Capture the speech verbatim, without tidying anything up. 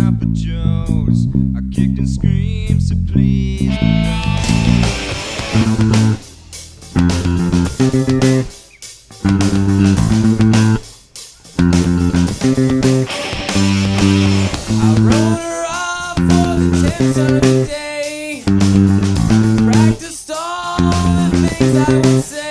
Grandpa Joe's. I kicked and screamed to please me. I rode her off for the tips of the day. Practiced all the things I would say.